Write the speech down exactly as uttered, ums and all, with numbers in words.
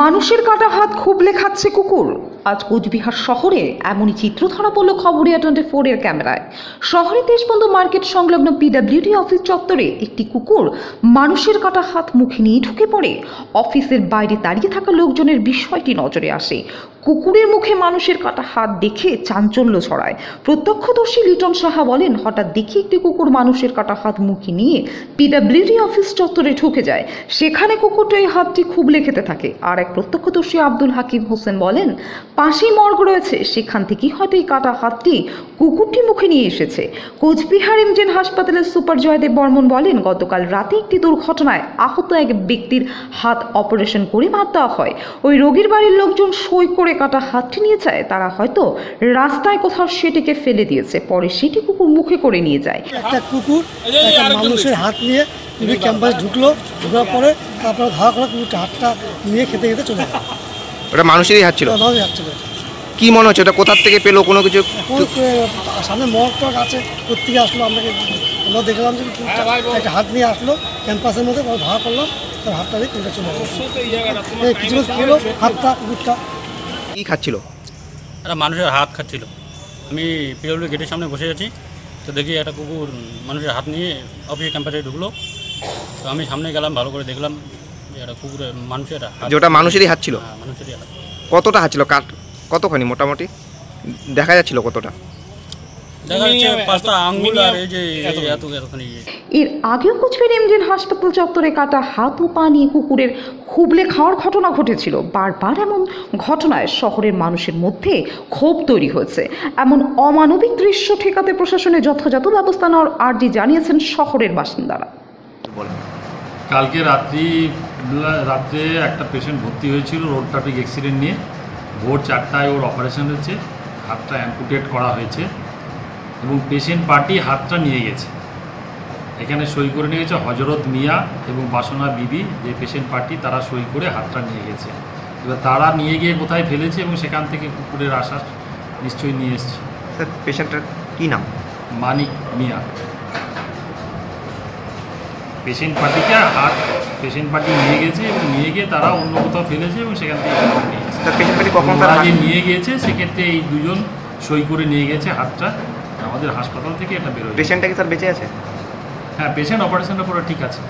মানুষের কাটা হাত খুবলে খাচ্ছে কুকুর। আজ কোচবিহার শহরে এমনই চিত্র ধরা পড়ল খবরিয়া টোয়েন্টি ফোর এর ক্যামেরায়। শহরে দেশবন্ধু মার্কেট সংলগ্ন পিডাব্লিউডি অফিস চত্বরে একটি কুকুর মানুষের কাটা হাত মুখে নিয়ে ঢুকে পড়ে। অফিসের বাইরে দাঁড়িয়ে থাকা লোকজনের বিষয়টি নজরে আসে। কুকুরের মুখে মানুষের কাটা হাত দেখে চাঞ্চল্য ছড়ায়। প্রত্যক্ষদর্শী লিটন সাহা বলেন, হঠাৎ দেখি একটি কুকুর মানুষের কাটা হাত মুখে নিয়ে পিডাব্লিউডি অফিস চত্বরে ঢুকে যায়। সেখানে কুকুরটা এই হাতটি খুবলে খেতে থাকে। আর এক প্রত্যক্ষদর্শী আব্দুল হাকিম হোসেন বলেন, পাশেই মর্গ রয়েছে, সেখান থেকেই হয়তো এই কাটা হাতটি কুকুরটি মুখে নিয়ে এসেছে। কোচবিহার এমজেন হাসপাতালের সুপার জয়দেব বর্মন বলেন, গতকাল রাতে একটি দুর্ঘটনায় আহত এক ব্যক্তির হাত অপারেশন করে বাদ দেওয়া হয়। ওই রোগীর বাড়ির লোকজন সই করে কাটা হাতটি নিয়ে যায়। তারা হয়তো রাস্তায় কোথাও সেটিকে ফেলে দিয়েছে, পরে সেটি কুকুর মুখে করে নিয়ে যায়। একটা কুকুর একটা মানুষের হাত নিয়ে পুরো ক্যাম্পাস ঢুকলো, ঢোকার পরে তারপরে ধাওয়া করে কুকুরটা হাতটা নিয়ে খেতে খেতে চলে গেল। ওটা মানুষেরই হাত ছিল। কি মনে হচ্ছে ওটা কোথার থেকে পেলো? কোনো কিছু সামনে মর্গ আছে, কোথেকে আসলো? আপনাকে আমরা দেখলাম যে একটা হাত নিয়ে আসলো ক্যাম্পাসের মধ্যে, ধাওয়া করলাম, তার হাতটা দিয়ে কুকুরটা চলে গেল। কিছু খেলো হাতটা, কুকুরটা কি খাচ্ছিল? একটা মানুষের হাত খাচ্ছিল। আমি পিডব্লিউডি গেটের সামনে বসে আছি, তো দেখি একটা কুকুর মানুষের হাত নিয়ে অফিস ক্যাম্পাসে ঢুকলো। তো আমি সামনে গেলাম, ভালো করে দেখলাম যে একটা কুকুরের মানুষের যেটা মানুষেরই হাত ছিল। মানুষেরই হাত। কতটা হাত ছিল? কাট কতখানি মোটামুটি দেখা যাচ্ছিল? কতটা দেখা যাচ্ছে? পাঁচটা আঙ্গুল। আর এই যে এত এতখানি। এর আগেও কোচবিহার এমজেন হাসপাতাল চত্বরে কাটা হাত ও পা নিয়ে কুকুরের খুবলে খাওয়ার ঘটনা ঘটেছিল। বারবার এমন ঘটনায় শহরের মানুষের মধ্যে ক্ষোভ তৈরি হয়েছে। এমন অমানবিক দৃশ্য ঠেকাতে প্রশাসনে যথাযথ ব্যবস্থা নেওয়ার আর্জি জানিয়েছেন শহরের বাসিন্দারা। কালকে রাত্রি রাত্রে একটা পেশেন্ট ভর্তি হয়েছিল রোড ট্রাফিক অ্যাক্সিডেন্ট নিয়ে। ভোর চারটায় ওর অপারেশন হয়েছে, হাতটা অ্যাম্পুটেট করা হয়েছে এবং পেশেন্ট পার্টি হাতটা নিয়ে গেছে। এখানে সই করে নিয়ে গেছে হজরত মিয়া এবং বাসনা বিবি, যে পেশেন্ট পার্টি, তারা সই করে হাতটা নিয়ে গেছে। এবার তারা নিয়ে গিয়ে কোথায় ফেলেছে এবং সেখান থেকে কুকুরের আশা নিশ্চয়ই নিয়ে এসছে। স্যার, পেশেন্টের কী নাম? মানিক মিয়া। পেশেন্ট পার্টিকে হাত পেশেন্ট পার্টি নিয়ে গেছে এবং নিয়ে গিয়ে তারা অন্য কোথাও ফেলেছে এবং সেখান থেকে পেশেন্ট পার্টি কখন তারা নিয়ে গিয়েছে, সেক্ষেত্রে এই দুজন সই করে নিয়ে গেছে হাতটা। আমাদের হাসপাতাল থেকে এটা বেরোয়। পেশেন্টটা কি স্যার বেঁচে আছে? হ্যাঁ, পেশেন্ট অপারেশনটা পুরো ঠিক আছে।